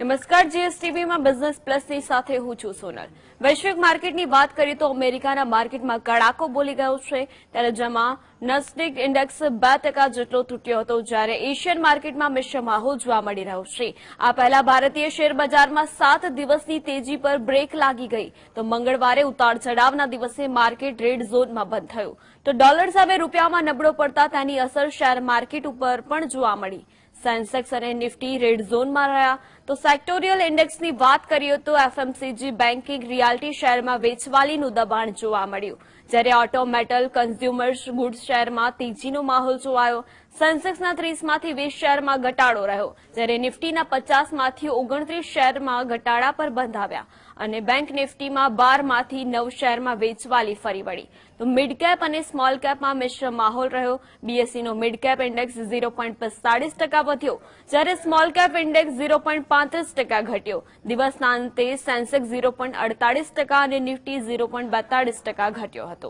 નમસ્કાર જીએસટીવીમાં બિઝનેસ પ્લસની સાથે હું છું સોનલ. વૈશ્વિક માર્કેટની વાત કરીએ તો અમેરિકાના માર્કેટમાં કડાકો બોલી ગયો છે, ત્યારે જેમાં નાસ્ડેક ઇન્ડેક્સ 2% જેટલો તૂટ્યો હતો, જ્યારે એશિયન માર્કેટમાં મિશ્ર માહોલ જોવા મળી રહ્યો છે. આ પહેલા ભારતીય શેર બજારમાં 7 દિવસની તેજી પર બ્રેક લાગી ગઈ તો મંગળવારે ઉતાર ચઢાવના દિવસે માર્કેટ રેડ ઝોનમાં બંધ થયું તો ડોલર સામે રૂપિયામાં નબળો પડતા તેની અસર શેર માર્કેટ ઉપર પણ જોવા મળી. सेंसेक्स और निफ्टी रेड जोन में रहा तो सेक्टोरियल इंडेक्स की बात करिए तो एफएमसीजी बैंकिंग रियाल्टी शेर में वेचवाली दबाण जोवा मळ्युं, ज्यारे ऑटो मेटल कंज्यूमर्स गुड्स शेर में तेजी माहोल जोवायो. सेंसेक्स 30 शेर में घटाड़ो रह्यो, ज्यारे निफ्टी 50 शेर में घटाड़ा पर बंध आव्या अने बैंक निफ्टी में 12 शेर में वेचवाली फरी वळी तो मिडकेप और स्मॉलकेप में मिश्र माहोल रह्यो. बीएसई नो मिडकेप इंडेक्स 0.45% વધ્યો, જ્યારે સ્મોલ કેપ ઇન્ડેક્સ 0.35% ઘટ્યો. દિવસના અંતે સેન્સેક્સ 0.48% અને નિફ્ટી 0.42% ઘટ્યો હતો.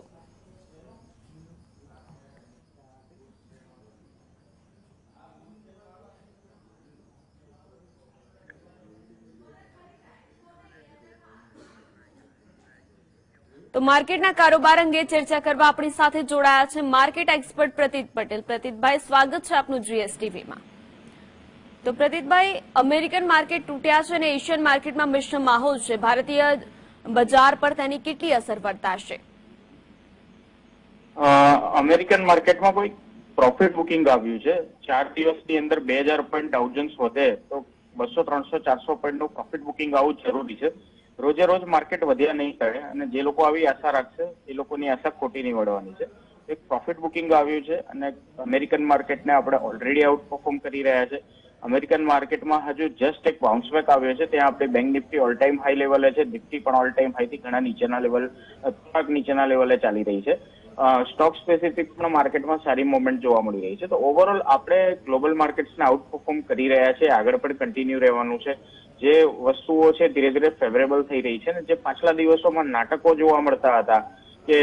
તો માર્કેટના કારોબાર અંગે ચર્ચા કરવા આપણી સાથે જોડાયા છે માર્કેટ એક્સપર્ટ પ્રતીત પટેલ. પ્રતીતભાઈ, સ્વાગત છે આપનું જીએસટીવીમાં. તો પ્રતીતભાઈ, અમેરિકન માર્કેટ તૂટ્યા છે અને એશિયન માર્કેટમાં મિશ્ર માહોલ છે. ભારતીય બજાર પર તેની કેટલી અસર વર્તાશે? અમેરિકન માર્કેટમાં કોઈ પ્રોફિટ બુકિંગ આવ્યું છે. 4 દિવસની અંદર 2000 પોઈન્ટ ડાઉજન્સ વધે તો 200-300-400 પોઈન્ટનું પ્રોફિટ બુકિંગ આવું જરૂરી છે. रोजे रोज मार्केट वध्या नहीं करे अने जे लोको आवी आशा राखशे ए लोकोनी आशा खोटी निवडवानी छे. एक प्रॉफिट बुकिंग आव्युं छे अने अमेरिकन मार्केट ने आपणे ऑलरेडी आउट परफॉर्म करी रह्या छे. अमेरिकन मार्केट में हजू जस्ट एक बाउंस बेक आव्यो छे, त्यां आपणे bank Nifty all time high लेवले छे, निफ्टी पण ऑल टाइम हाई थी घणा नीचेना लेवल थोड़ाक नीचेना लेवले चाली रही है. स्टॉक स्पेसिफिक पण मार्केट में सारी मूवमेंट जोवा मळी रही है. तो ओवरऑल आपणे ग्लोबल मार्केट्स ने आउट परफॉर्म करी रह्या छे, आगळ पण कंटीन्यू रहेवानुं छे. जे वस्तुओं छे धीरे धीरे फेवरेबल थी रही है. जे पाछला दिवसों में नाटकों जोवा मळता हता के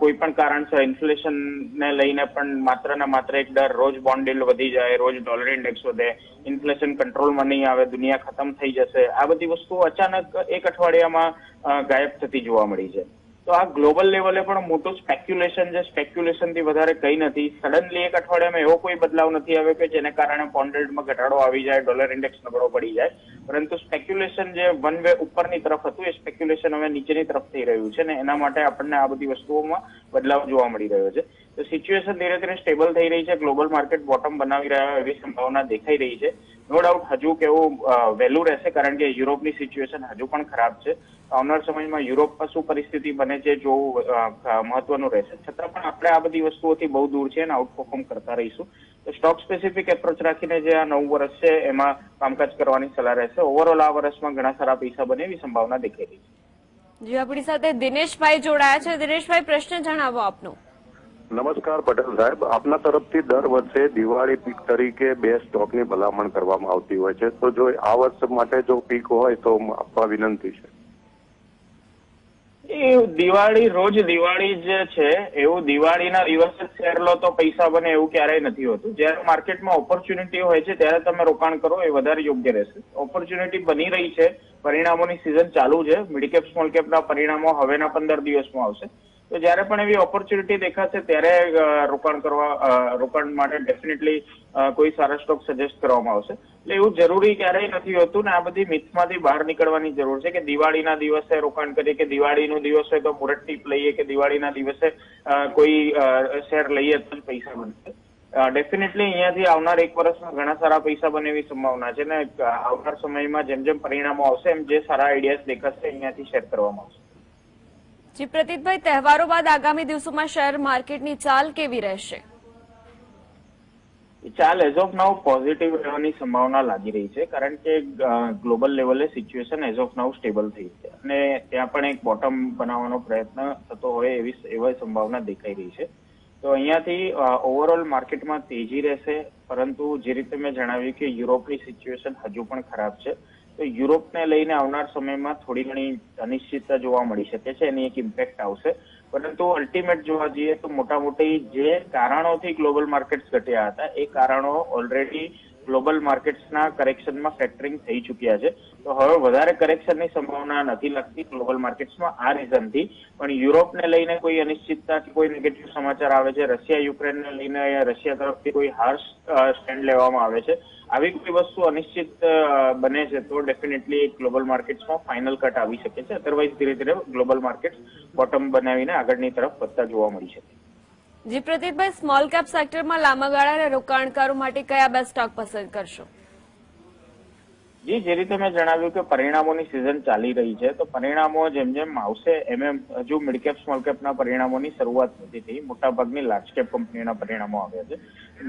कोईपण कारणसर इन्फ्लेशन ने लईने पण मात्र ने मात्र एक डर रोज बॉन्ड यील्ड वधी जाए, रोज डॉलर इंडेक्स वधे, इन्फ्लेशन कंट्रोल में नहीं आवे, दुनिया खत्म थी जशे, आ बधी वस्तुओं अचानक एक अठवाडियामां गायब थती जोवा मळी छे. तो आ ग्लोबल लेवले पण मोटो स्पेक्युलेशन जे स्पेक्युलेशन थी वधारे कई नहीं. सडनली एक अठवाडियामां एवो कोई बदलाव नहीं आव्यो के जेने कारणे पौंड रेट में घटाडो आई जाए, डॉलर इंडेक्स नबळो पड़ी जाए, परंतु स्पेक्युलेशन जे वन वे उपरनी तरफ हतुं ए स्पेक्युलेशन हवे नीचेनी तरफ थई रह्युं छे ने एना माटे आपणने आ बधी वस्तुओमां बदलाव जोवा मळी रह्यो छे. तो सिच्युएशन धीरे धीरे स्टेबल थई रही है. ग्लोबल मार्केट बॉटम बनावी रह्या होय एवी संभावना देखाई रही है. नो डाउट हजू केवुं वेल्यू रहेशे कारण के यूरोपनी सिच्युएशन हजू पण खराब है. આવનાર સમયમાં યુરોપમાં શું પરિસ્થિતિ બને છે જોવું મહત્વનું રહેશે. છતાં પણ આપણે આ બધી વસ્તુઓથી બહુ દૂર છીએ અને આઉટ પરફોર્મ કરતા રહીશું. તો સ્ટોક સ્પેસિફિક એપ્રોચ રાખીને જે આ નવું વર્ષ છે એમાં કામકાજ કરવાની સલાહ રહેશે. ઓવરઓલ આ વર્ષમાં ઘણા સારા પૈસા બને એવી સંભાવના દેખાઈ રહી છે. જી, આપણી સાથે દિનેશભાઈ જોડાયા છે. દિનેશભાઈ, પ્રશ્ન જણાવો આપનો. નમસ્કાર પટેલ સાહેબ, આપના તરફથી દર વર્ષે દિવાળી પીક તરીકે 2 સ્ટોકની ભલામણ કરવામાં આવતી હોય છે. તો જો આ વર્ષ માટે જો પીક હોય તો આપવા વિનંતી છે. દિવાળી રોજ દિવાળી જ છે એવું દિવાળીના રિવર્સ શેર લો તો પૈસા બને એવું ક્યારેય નથી હોતું. જ્યારે માર્કેટમાં ઓપોર્ચ્યુનિટી હોય છે ત્યારે તમે રોકાણ કરો એ વધારે યોગ્ય રહેશે. ઓપોર્ચ્યુનિટી બની રહી છે, પરિણામોની સિઝન ચાલુ છે. મિડકેપ સ્મોલ કેપના પરિણામો હવેના 15 દિવસમાં આવશે. તો જ્યારે પણ એવી ઓપોર્ચ્યુનિટી દેખાશે ત્યારે રોકાણ માટે ડેફિનેટલી કોઈ સારા સ્ટોક સજેસ્ટ કરવામાં આવશે. એટલે એવું જરૂરી ક્યારેય નથી હોતું ને આ બધી મિથમાંથી બહાર નીકળવાની જરૂર છે કે દિવાળીના દિવસે રોકાણ કરીએ કે દિવાળીનો દિવસ હોય તો મુરત ટીપ લઈએ કે દિવાળીના દિવસે કોઈ શેર લઈએ તો પૈસા બનશે. ડેફિનેટલી અહીંયાથી આવનાર એક વર્ષમાં ઘણા સારા પૈસા બને એવી સંભાવના છે ને આવનાર સમયમાં જેમ જેમ પરિણામો આવશે એમ જે સારા આઈડિયાઝ દેખાશે અહીંયાથી શેર કરવામાં આવશે. जी प्रतीतभाई, तहेवारो बाद आगामी दिवसों में शेर मार्केट नी चाल केवी रहेशे? चाल एज ऑफ नाउ पॉजिटिव रहवानी संभावना लागी रही है कारण के ग्लोबल लेवले situation as of now stable थी है अने त्यां पण एक बॉटम बनाववानो प्रयत्न थतो होय एवी संभावना देखाई रही है. तो अहींयाथी ओवरऑल मार्केट में तेजी रहेशे, परंतु जे रीते मैं जणाव्युं के यूरोपनी सिच्युएशन हजू पण खराब है. तो यूरोप ने लईने आवनार समय में थोड़ी घणी अनिश्चितता जोवा मळी शके छे, एनी एक इम्पेक्ट आवशे. परंतु अल्टिमेट जोवा जोईए तो मोटा मोटी जे कारणोथी ग्लोबल मार्केट्स घट्या हता ए कारणों ऑलरेडी ગ્લોબલ માર્કેટ્સના કરેક્શનમાં ફેક્ટરિંગ થઈ ચૂક્યા છે, તો હવે વધારે કરેક્શનની સંભાવના નથી લાગતી ગ્લોબલ માર્કેટ્સમાં આ રીઝનથી. પણ યુરોપને લઈને કોઈ અનિશ્ચિતતા કે કોઈ નેગેટિવ સમાચાર આવે છે, રશિયા યુક્રેનને લઈને રશિયા તરફથી કોઈ હાર્શ સ્ટેન્ડ લેવામાં આવે છે, આવી કોઈ વસ્તુ અનિશ્ચિત બને છે તો ડેફિનેટલી ગ્લોબલ માર્કેટ્સમાં ફાઇનલ કટ આવી શકે છે. અધરવાઇઝ ધીરે ધીરે ગ્લોબલ માર્કેટ્સ બોટમ બનાવીને આગળની તરફ વધતા જોવા મળી શકે. જી પ્રદીપભાઈ, સ્મોલ કેપ સેક્ટરમાં લાંબા ગાળાના રોકાણકારો માટે કયા બે સ્ટોક પસંદ કરશો? જી, જે રીતે મેં જણાવ્યું કે પરિણામોની સિઝન ચાલી રહી છે, તો પરિણામો જેમ જેમ આવશે એમ એમ હજુ મિડકેપ સ્મોલકેપના પરિણામોની શરૂઆત નથી થઈ. મોટાભાગની લાર્જ કેપ કંપનીઓના પરિણામો આવ્યા છે.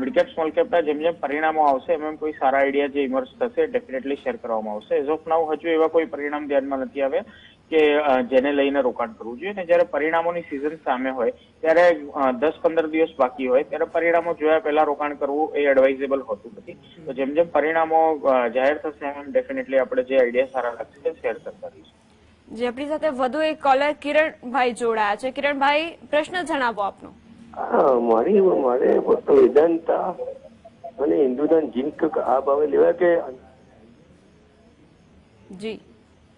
મિડકેપ સ્મોલકેપના જેમ જેમ પરિણામો આવશે એમ એમ કોઈ સારા આઈડિયા જે ઇમર્જ થશે ડેફિનેટલી શેર કરવામાં આવશે. એઝ ઓફ નાઉ હજુ એવા કોઈ પરિણામ ધ્યાનમાં નથી આવ્યા કે જેને લઈને રોકાણ કરવું જોઈએ. અને જયારે પરિણામોની સિઝન સામે હોય ત્યારે 10-15 દિવસ બાકી હોય ત્યારે પરિણામો જોયા પહેલા રોકાણ કરવું એ એડવાઇઝેબલ હોતું નથી. તો જેમ જેમ પરિણામો જાહેર થશે એમ ડેફિનેટલી આપણે જે આઈડિયા સારા લાગશે શેર કરતા રહીશું. જે આપણી સાથે વધુ એક કોલર કિરણભાઈ જોડાયા છે. કિરણભાઈ, પ્રશ્ન જણાવો આપનો. મારે વેદાંતા અને હિન્દુદાન જીંક આ ભાવે લેવા કે?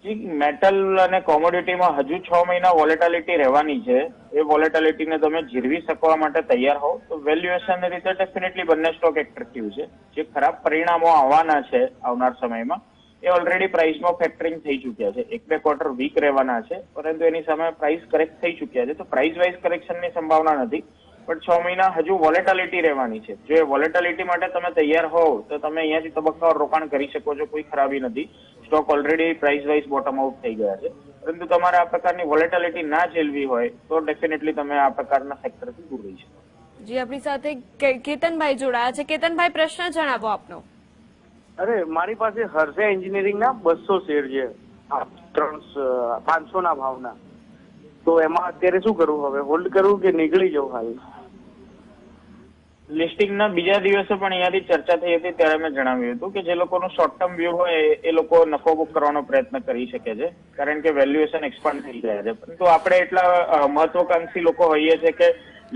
જી મેટલ અને કોમોડિટીમાં હજુ 6 મહિના વોલેટાલિટી રહેવાની છે. એ વોલેટાલિટીને તમે જીરવી શકવા માટે તૈયાર હોવ તો વેલ્યુએશન રીતે ડેફિનેટલી બંને સ્ટોક એટ્રેક્ટિવ છે. જે ખરાબ પરિણામો આવવાના છે આવનાર સમયમાં એ ઓલરેડી પ્રાઇસમાં ફેક્ટરિંગ થઈ ચૂક્યા છે. 1-2 ક્વાર્ટર વીક રહેવાના છે, પરંતુ એની સામે પ્રાઇસ કરેક્ટ થઈ ચૂક્યા છે, તો પ્રાઇસ વાઇઝ કરેક્શનની સંભાવના નથી. પણ 6 મહિના હજુ વોલેટાલિટી રહેવાની છે. જો એ વોલેટાલિટી માટે તમે તૈયાર હોવ તો તમે અહીંયાથી તબક્કાવાર રોકાણ કરી શકો છો, કોઈ ખરાબી નથી. Stock already price wise bottom out થઈ ગયા છે, પરંતુ તમારે આ પ્રકારની વોલેટાલિટી ના ઝેલવી હોય તો ડેફિનેટલી તમે આ પ્રકારના સેક્ટરથી દૂર રહી શકો. જી, આપણી સાથે કેતનભાઈ જોડાયા છે. કેતનભાઈ, પ્રશ્ન જણાવો આપનો. અરે, મારી પાસે હર્ષે એન્જિનિયરિંગના 200 શેર છે 500 ના ભાવના, તો એમાં અત્યારે શું કરવું? હવે હોલ્ડ કરવું કે નીકળી જવું? હાલ લિસ્ટિંગના બીજા દિવસે પણ અહીંયાથી ચર્ચા થઈ હતી ત્યારે મેં જણાવ્યું હતું કે જે લોકોનો શોર્ટ ટર્મ વ્યૂ હોય એ લોકો નફો બુક કરવાનો પ્રયત્ન કરી શકે છે, કારણ કે વેલ્યુએશન એક્સપાન્ડ થઈ ગયા છે. પરંતુ આપણે એટલા મહત્વકાંક્ષી લોકો હોઈએ છે કે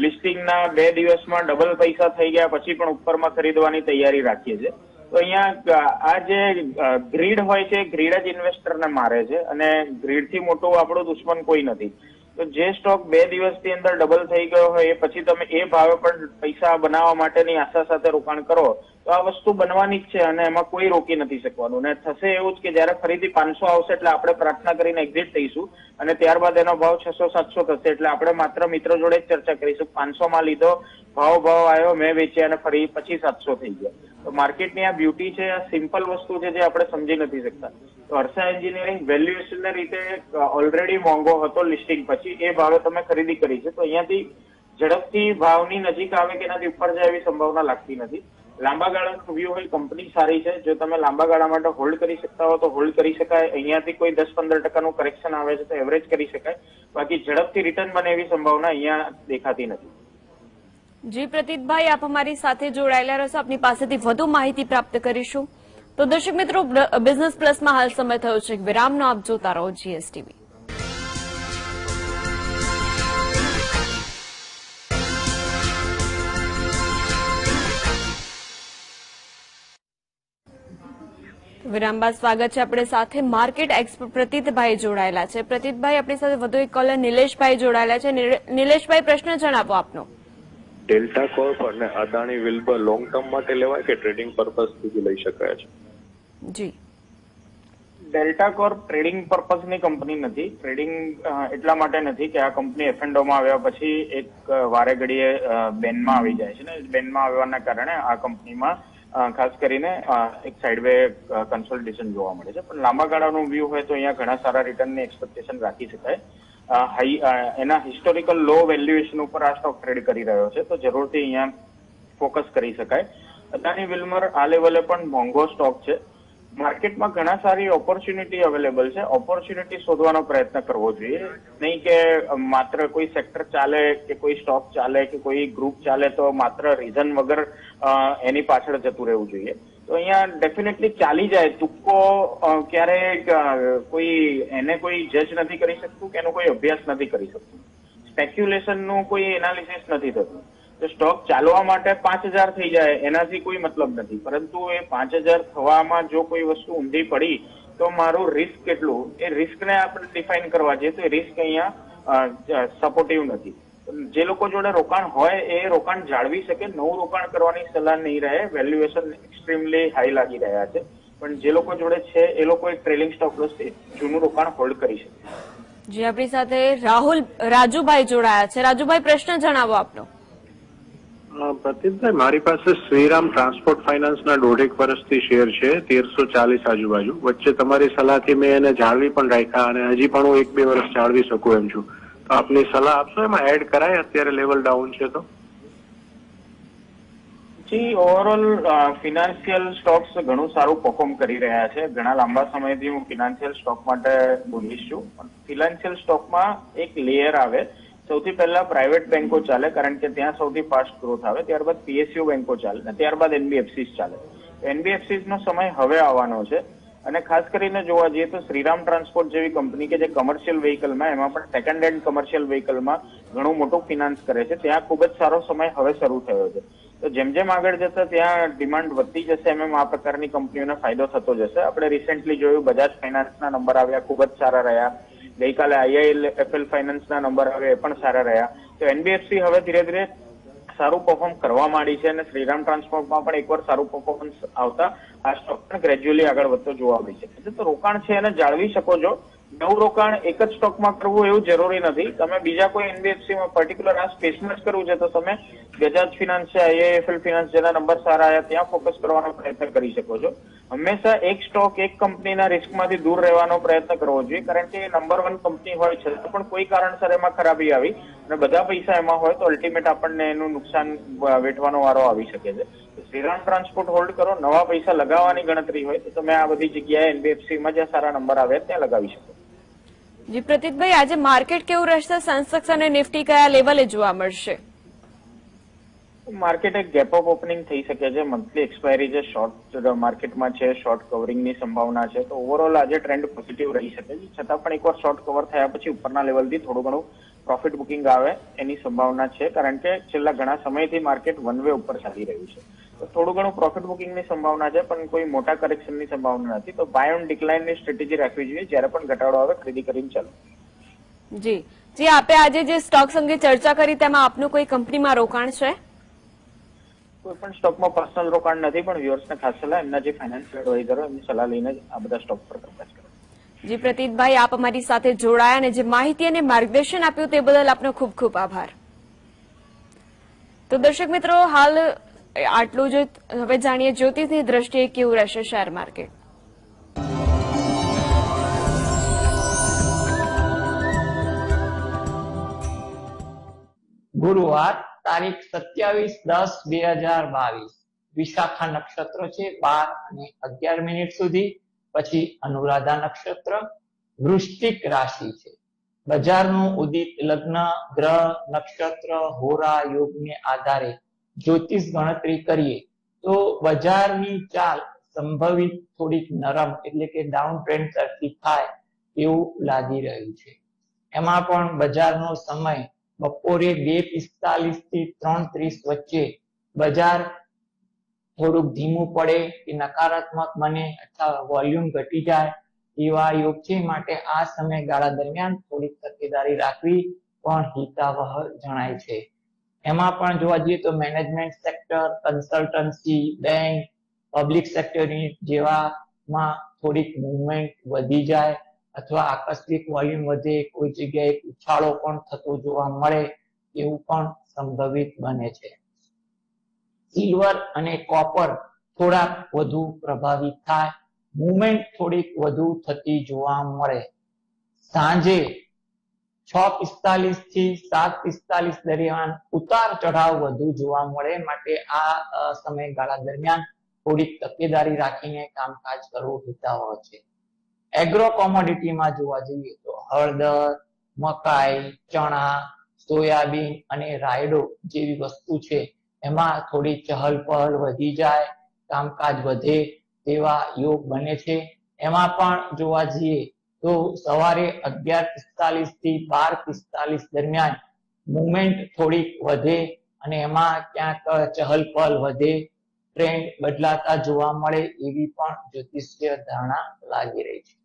લિસ્ટિંગના 2 દિવસમાં ડબલ પૈસા થઈ ગયા પછી પણ ઉપરમાં ખરીદવાની તૈયારી રાખીએ છીએ. તો અહીંયા આ જે ગ્રીડ હોય છે ગ્રીડ જ ઇન્વેસ્ટરને મારે છે, અને ગ્રીડથી મોટું આપણું દુશ્મન કોઈ નથી. તો જે સ્ટોક 2 દિવસની અંદર ડબલ થઈ ગયો હોય એ પછી તમે એ ભાવે પણ પૈસા બનાવવા માટેની આશા સાથે રોકાણ કરો તો આ વસ્તુ બનવાની જ છે, અને એમાં કોઈ રોકી નથી શકવાનું. અને થશે એવું જ કે જયારે ફરીથી 500 આવશે એટલે આપણે પ્રાર્થના કરીને એક્ઝિટ થઈશું, અને ત્યારબાદ એનો ભાવ 600-700 થશે એટલે આપણે માત્ર મિત્રો જોડે જ ચર્ચા કરીશું. 500માં લીધો, ભાવ આવ્યો, મેં વેચ્યા, અને ફરી પછી 700 થઈ ગયા. તો માર્કેટની આ બ્યુટી છે, આ સિમ્પલ વસ્તુ છે જે આપણે સમજી નથી શકતા. તો હર્ષા એન્જિનિયરિંગ વેલ્યુએશનના રીતે ઓલરેડી મોંઘો હતો લિસ્ટિંગ પછી, એ ભાવે તમે ખરીદી કરી છે, તો અહીંયાથી ઝડપથી ભાવની નજીક આવે કે એનાથી ઉપર જાય એવી સંભાવના લાગતી નથી. લાંબા ગાળાનો વ્યૂ હોય કંપની સારી છે, જો તમે લાંબા ગાળા માટે હોલ્ડ કરી શકતા હો તો હોલ્ડ કરી શકાય. અહીંયાથી કોઈ 10-15% કરેક્શન આવે છે તો એવરેજ કરી શકાય, બાકી ઝડપથી રિટર્ન બને એવી સંભાવના અહીંયા દેખાતી નથી. જી પ્રતીતભાઈ, આપ અમારી સાથે જોડાયેલા રહેશો, આપની પાસેથી વધુ માહિતી પ્રાપ્ત કરીશું. તો દર્શક મિત્રો, બિઝનેસ પ્લસમાં હાલ સમય થયો છે વિરામનો. આપ જોતા રહો જીએસટીવી. વિરામબા, સ્વાગત છે આપણે સાથે. માર્કેટ એક્સપર્ટ પ્રતીતભાઈ જોડાયેલા છે. પ્રતીતભાઈ, આપણી સાથે વધુ એક કોલર નિલેશભાઈ જોડાયેલા છે. નિલેશભાઈ, પ્રશ્ન જણાવો આપનો. ડેલ્ટા કોર્પ અને અદાણી વિલ્બર લોંગ ટર્મ માટે લેવાય કે ટ્રેડિંગ પર્પસ થી લઈ શકાય છે? જી, ડેલ્ટા કોર્પ ટ્રેડિંગ પર્પઝની કંપની નથી. ટ્રેડિંગ એટલા માટે નથી કે આ કંપની એફએનડોમાં આવ્યા પછી એક વારે ઘડીએ બેનમાં આવી જાય છે, ને બેનમાં આવવાના કારણે આ કંપનીમાં ખાસ કરીને એક સાઇડવે કન્સોલિડેશન જોવા મળે છે. પણ લાંબા ગાળાનો વ્યૂ હોય તો અહીંયા ઘણા સારા રિટર્નની એક્સપેક્ટેશન રાખી શકાય. એના હિસ્ટોરિકલ લો વેલ્યુએશન ઉપર આ સ્ટોક ટ્રેડ કરી રહ્યો છે, તો જરૂરથી અહીંયા ફોકસ કરી શકાય. અદાણી વિલ્મર આ લેવલે પણ મોંઘો સ્ટોક છે. માર્કેટમાં ઘણા સારી ઓપોર્ચ્યુનિટી અવેલેબલ છે, ઓપોર્ચ્યુનિટી શોધવાનો પ્રયત્ન કરવો જોઈએ, નહીં કે માત્ર કોઈ સેક્ટર ચાલે કે કોઈ સ્ટોક ચાલે કે કોઈ ગ્રુપ ચાલે તો માત્ર રીઝન વગર એની પાછળ જતું રહેવું જોઈએ. તો અહીંયા ડેફિનેટલી ચાલી જાય તુક્કો, ક્યારેક કોઈ એને કોઈ જજ નથી કરી શકતું કે એનો કોઈ અભ્યાસ નથી કરી શકતું, સ્પેક્યુલેશનનું કોઈ એનાલિસિસ નથી થતું. तो स्टॉक चालवा माटे 5000 थी जाए एनाथी कोई मतलब नहीं, परंतु ए 5000 थवामां जो कोई वस्तु ऊंधी पड़ी तो मारू रिस्क केटलू ए रिस्क ने आपणे डिफाइन करवा जोईए, तो रिस्क अहींया सपोर्टिव नथी। जे लोको जोड़े रोकाण होय ए रोकाण जाळवी शके, नवुं रोकाण करवानी सलाह नहीं रहे, वेल्युएशन एक्स्ट्रीमली हाई लागी रह्या छे, पण जे लोको जोड़े छे ए लोकोए ट्रेलिंग स्टॉप लॉस थी जूनुं रोकाण होल्ड करी शके। जी आपणी साथे राहुल राजूभाई जोड़ाया छे। राजूभाई प्रश्न जणावो आपनो। प्रतीकभाई मारी पासे श्रीराम ट्रांसपोर्ट फाइनांस ना 1.5 वर्षथी शेयर छे 1340 आजुबाजु, वच्चे तमारी सलाहथी मैं एने जाळवी पण राख्या अने हजी पण हुं 1-2 वर्ष जाळवी शकू एम छुं, तो आपने सलाह आपशो एमां एड कराय? अत्यारे लेवल डाउन छे तो जी ओवरऑल फिनांशियल स्टॉक्स घणो सारू परफॉर्म करी रह्या छे। घणा लांबा समयथी हुं फिनांशियल स्टॉक माटे बोलिश छुं, पण फिनांशियल स्टॉक मां एक लेयर आवे, सौथी पहला प्राइवेट बैंको चाले कारण के त्यां सौथी फास्ट ग्रोथ आवे, त्यारबाद पीएसयू बैंको चाले, त्यारबाद एनबीएफसी चाले। एनबीएफसी नो समय हवे आवानो छे अने खास करीने जोवा जईए तो श्रीराम ट्रांसपोर्ट जेवी कंपनी के जे कमर्शियल व्हीकल में एमां पण सेकंड हेन्ड कमर्शियल व्हीकल में घणो मोटो फिनांस करे छे, त्यां खूब ज सारो समय हवे शरू थयो छे। तो जेम जेम आगळ जता त्यां डिमांड वधती जशे एम एम आ प्रकारनी कंपनीओने फायदो थतो जशे। आपणे रिसेंटली जोयुं बजाज फाइनांसना नंबर आव्या खूब ज सारा रह्या, गई काले आईआईएफएल फाइनांस ना नंबर आवे ए पण सारा रह्या, तो एनबीएफसी हवे धीरे धीरे सारू परफॉर्म करवा मांडी छे अने श्रीराम ट्रांसपोर्ट मां पण एकवार सारू परफॉर्मन्स आवता आ स्टॉक पण ग्रेज्युअली आगळ वधतो जोवा मळे छे। એટલે તો રોકાણ છે એને જાળવી શકો છો, નવું રોકાણ એક જ સ્ટોક માં કરવું એવું જરૂરી નથી, તમે બીજા કોઈ એનબીએફસી માં પર્ટિક્યુલર આ સ્પેસમાં જ કરવું છે તો તમે ગજાજ ફિનાન્સ છે, આઈઆઈએફએલ ફિનાન્સ જેના નંબર સારા આવ્યા ત્યાં ફોકસ કરવાનો પ્રયત્ન કરી શકો છો। હંમેશા એક સ્ટોક એક કંપનીના રિસ્કમાંથી દૂર રહેવાનો પ્રયત્ન કરવો જોઈએ, કારણ કે નંબર વન કંપની હોય છે પણ કોઈ કારણસર એમાં ખરાબી આવી અને બધા પૈસા એમાં હોય તો અલ્ટિમેટ આપણને એનું નુકસાન વેઠવાનો વારો આવી શકે છે। श्रीराम ट्रांसपोर्ट होल्ड करो, नवा पैसा लगावानी गणतरी होय तो तमे आ बधी जग्याए एनबीएफसी मां जे सारा नंबर आवे त्यां लगावी शको। जी प्रतीक भाई आज मार्केट केवुं रहेशे, सेंसेक्स अने निफ्टी कया लेवले जोवा मळशे? मार्केट एक गैप अप ओपनिंग थई शके छे, मंथली एक्सपायरी जे शॉर्ट मार्केट में है शॉर्ट कवरिंग नी संभावना है, तो ओवरऑल आज ट्रेंड पॉजिटिव रही सके, छतां पण एकवार शॉर्ट कवर थया पछी उपरना लेवल थी थोड़ो घणो प्रॉफिट बुकिंग आवे एनी संभावना है, कारण के छेल्ला घणा समयथी मार्केट वन वे उपर चाली रह्युं छे, तो थोड़ू घणु प्रॉफिट बुकिंग की संभावना है पर कोई मोटा करेक्शन की संभावना नहीं, तो बाय ऑन डिक्लाइन की स्ट्रेटेजी राखवी जोईए, ज्यारे पण घटाडो आवे खरीदी करीने चालो। जी जी आपे आज जे स्टॉक्स अंगे चर्चा करी तेमां आपनुं कोई कंपनी में रोकाण छे? कोई पण स्टॉक में पर्सनल रोकाण नहीं, पण व्यूअर्स ने खास सलाह एमना जे फाइनेंशियल एडवाइजर होय एमनी सलाह लईने आ बधा स्टॉक पर फोकस करो। जी प्रतीक भाई आप अमारी साथे जोड़ाया अने जे माहिती अने मार्गदर्शन आप्युं ते बदल आपनो खूब खूब आभार। तो दर्शक मित्रों हाल आटलू जो हवे जाणीए ज्योतिष की दृष्टिए केवुं रहेशे शेयर मार्केट। गुरुवार तारीख 27/10/2022 विशाखा नक्षत्र छे 12 અને 11 મિનિટ सुधी, पछी अनुराधा नक्षत्र वृश्चिक राशि छे। बजारनु उदित लग्न ग्रह नक्षत्र होरा योगने आधारे ज्योतिष गणतरी करिए तो बजारनी चाल संभवित थोड़ी नरम એટલે કે ડાઉન ટ્રેન્ડ તરફી થાય એવું લાગી રહ્યું છે। એમાં પણ બજારનો સમય બપોરે 2:45 થી 3:30 વચ્ચે બજાર થોડુંક ધીમું પડે કે નકારાત્મક બને અથવા વોલ્યુમ ઘટી જાય એવા યોગ છે, માટે આ સમયગાળા દરમિયાન થોડી તકેદારી રાખવી પણ હિતાવહ જણાય છે। એમાં પણ જોવા જઈએ તો management sector, consultancy, bank, public સેક્ટરની જેવામાં થોડીક મૂવમેન્ટ વધી જાય અથવા આકસ્મિક વોલ્યુમ વધે, કોઈ જગ્યાએ ઉછાળો પણ થતો જોવા મળે એવું પણ સંભવિત બને છે। સિલ્વર અને કોપર થોડાક વધુ પ્રભાવિત થાય, મૂવમેન્ટ થોડીક વધુ થતી જોવા મળે। સાંજે 6:45 થી 7:45 દરમિયાન ઉતાર ચઢાવ વધુ જોવા મળે, માટે આ સમયગાળા દરમિયાન થોડીક તકેદારી રાખીને કામકાજ કરવું હિતાવહ છે। એગ્રો કોમોડિટીમાં જોવા જઈએ તો હળદર, મકાઈ, ચણા, સોયાબીન અને રાયડો જેવી વસ્તુ છે એમાં થોડી ચહલપહલ વધી જાય, કામકાજ વધે તેવા યોગ બને છે। એમાં પણ જોવા જઈએ तो सवारे 11:45 થી 12:45 दरमियान मूवमेंट थोड़ी वधे અને એમાં ક્યાંક ચહલપહલ વધે, ટ્રેન્ડ બદલાતા જોવા મળે એવી પણ જ્યોતિષીય ધારણા લાગી રહી છે।